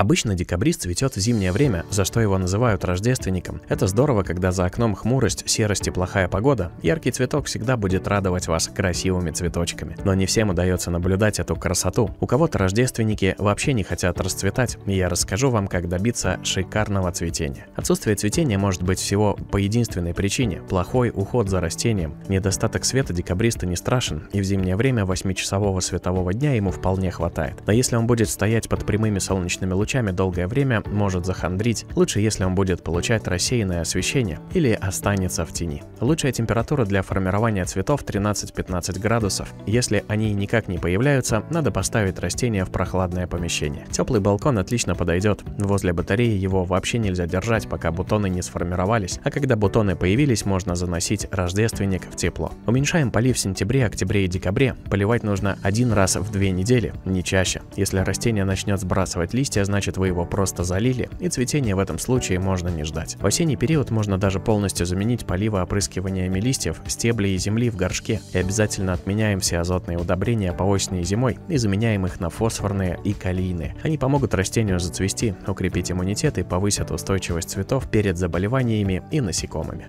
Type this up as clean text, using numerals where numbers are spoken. Обычно декабрист цветет в зимнее время, за что его называют рождественником. Это здорово, когда за окном хмурость, серость и плохая погода. Яркий цветок всегда будет радовать вас красивыми цветочками. Но не всем удается наблюдать эту красоту. У кого-то рождественники вообще не хотят расцветать, и я расскажу вам, как добиться шикарного цветения. Отсутствие цветения может быть всего по единственной причине – плохой уход за растением. Недостаток света декабриста не страшен, и в зимнее время 8-часового светового дня ему вполне хватает. Но если он будет стоять под прямыми солнечными лучами, долгое время может захандрить. Лучше, если он будет получать рассеянное освещение или останется в тени. Лучшая температура для формирования цветов 13-15 градусов. Если они никак не появляются, надо поставить растение в прохладное помещение. Теплый балкон отлично подойдет. Возле батареи его вообще нельзя держать, пока бутоны не сформировались. А когда бутоны появились, можно заносить рождественник в тепло. Уменьшаем полив в сентябре, октябре и декабре. Поливать нужно один раз в 2 недели, не чаще. Если растение начнет сбрасывать листья, значит, вы его просто залили, и цветение в этом случае можно не ждать. В осенний период можно даже полностью заменить поливы опрыскиваниями листьев, стеблей и земли в горшке. И обязательно отменяем все азотные удобрения по осени и зимой и заменяем их на фосфорные и калийные. Они помогут растению зацвести, укрепить иммунитет и повысят устойчивость цветов перед заболеваниями и насекомыми.